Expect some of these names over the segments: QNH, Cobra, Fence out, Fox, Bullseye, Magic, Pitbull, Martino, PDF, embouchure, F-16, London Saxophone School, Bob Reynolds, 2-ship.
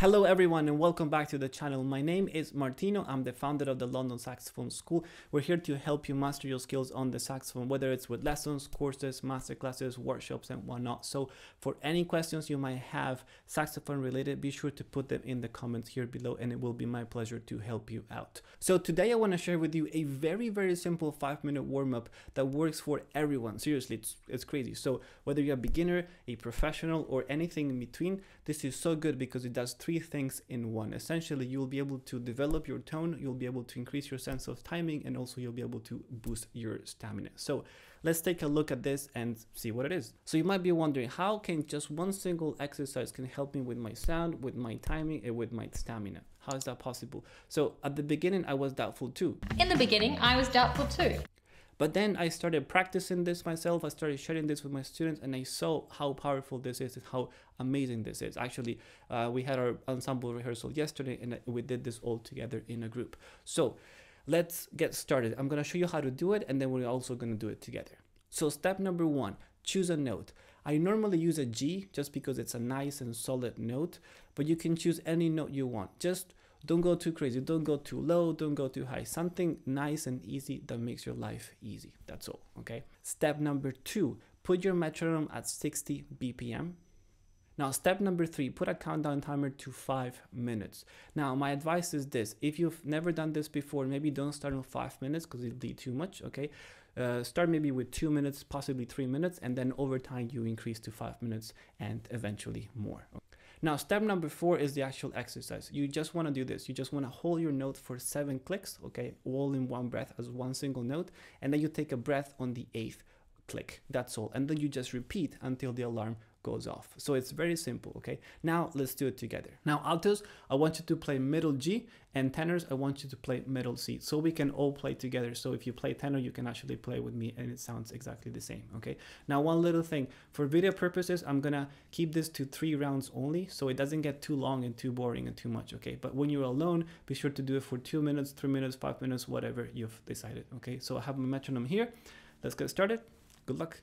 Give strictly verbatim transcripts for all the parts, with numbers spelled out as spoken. Hello everyone and welcome back to the channel. My name is Martino. I'm the founder of the London Saxophone School. We're here to help you master your skills on the saxophone, whether it's with lessons, courses, masterclasses, workshops and whatnot. So for any questions you might have saxophone related, be sure to put them in the comments here below and it will be my pleasure to help you out. So today I want to share with you a very, very simple five minute warm up that works for everyone. Seriously, it's, it's crazy. So whether you're a beginner, a professional or anything in between, this is so good because it does three Three things in one. Essentially, you'll be able to develop your tone, you'll be able to increase your sense of timing, and also you'll be able to boost your stamina. So let's take a look at this and see what it is. So you might be wondering, how can just one single exercise can help me with my sound, with my timing, and with my stamina? How is that possible? So at the beginning, I was doubtful too. In the beginning, I was doubtful too. But then I started practicing this myself, I started sharing this with my students, and I saw how powerful this is and how amazing this is. Actually, uh, we had our ensemble rehearsal yesterday and we did this all together in a group. So let's get started. I'm gonna show you how to do it and then we're also gonna do it together. So step number one, choose a note. I normally use a G just because it's a nice and solid note, but you can choose any note you want. Just don't go too crazy, don't go too low, don't go too high. Something nice and easy that makes your life easy, that's all, okay? Step number two, put your metronome at sixty B P M. Now, step number three, put a countdown timer to five minutes. Now, my advice is this, if you've never done this before, maybe don't start with five minutes because it'll be too much, okay? Uh, start maybe with two minutes, possibly three minutes, and then over time you increase to five minutes and eventually more. Okay? Now, step number four is the actual exercise. You just want to do this. You just want to hold your note for seven clicks, okay, all in one breath as one single note, and then you take a breath on the eighth click. That's all. And then you just repeat until the alarm goes off. So it's very simple, okay? Now, let's do it together. Now, altos, I want you to play middle G, and tenors, I want you to play middle C, so we can all play together. So if you play tenor, you can actually play with me, and it sounds exactly the same, okay? Now, one little thing. For video purposes, I'm gonna keep this to three rounds only, so it doesn't get too long and too boring and too much, okay? But when you're alone, be sure to do it for two minutes, three minutes, five minutes, whatever you've decided, okay? So I have my metronome here. Let's get started. Good luck.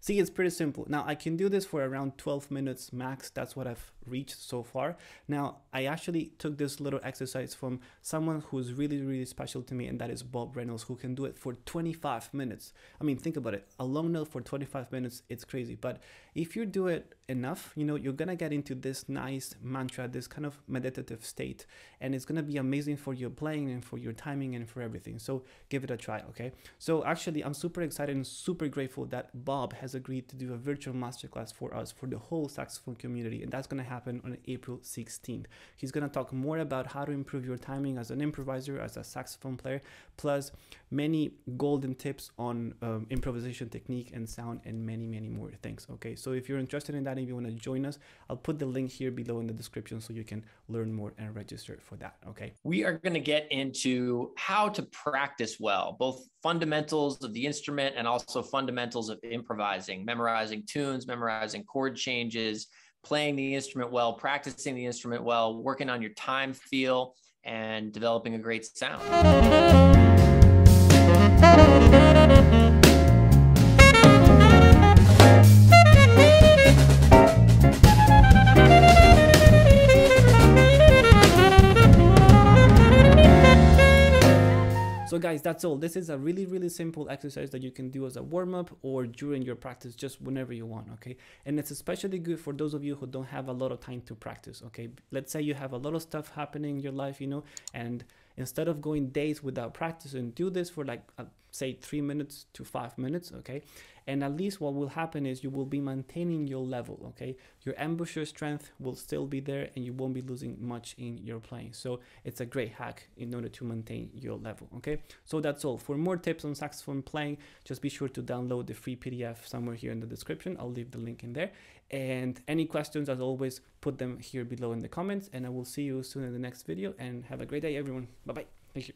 See, it's pretty simple. Now, I can do this for around twelve minutes max. That's what I've reached so far. Now, I actually took this little exercise from someone who's really, really special to me, and that is Bob Reynolds, who can do it for twenty-five minutes. I mean, think about it. A long note for twenty-five minutes, it's crazy. But if you do it enough, you know, you're gonna get into this nice mantra, this kind of meditative state, and it's gonna be amazing for your playing and for your timing and for everything. So give it a try, okay? So actually, I'm super excited and super grateful that Bob has agreed to do a virtual masterclass for us, for the whole saxophone community, and that's going to happen on April sixteenth. He's going to talk more about how to improve your timing as an improviser, as a saxophone player, plus many golden tips on um, improvisation technique and sound and many, many more things, okay? So if you're interested in that, if you want to join us, I'll put the link here below in the description so you can learn more and register for that, okay? We are going to get into how to practice well, both fundamentals of the instrument and also fundamentals of improvising. Memorizing tunes, memorizing chord changes, playing the instrument well, practicing the instrument well, working on your time feel, and developing a great sound. So guys, that's all. This is a really, really simple exercise that you can do as a warm-up or during your practice, just whenever you want, okay? And it's especially good for those of you who don't have a lot of time to practice, okay? Let's say you have a lot of stuff happening in your life, you know, and instead of going days without practicing, do this for like a say three minutes to five minutes, okay? And at least what will happen is you will be maintaining your level, okay? Your embouchure strength will still be there and you won't be losing much in your playing. So it's a great hack in order to maintain your level, okay? So that's all. For more tips on saxophone playing, just be sure to download the free P D F somewhere here in the description. I'll leave the link in there. And any questions, as always, put them here below in the comments, and I will see you soon in the next video, and have a great day, everyone. Bye-bye. Thank you.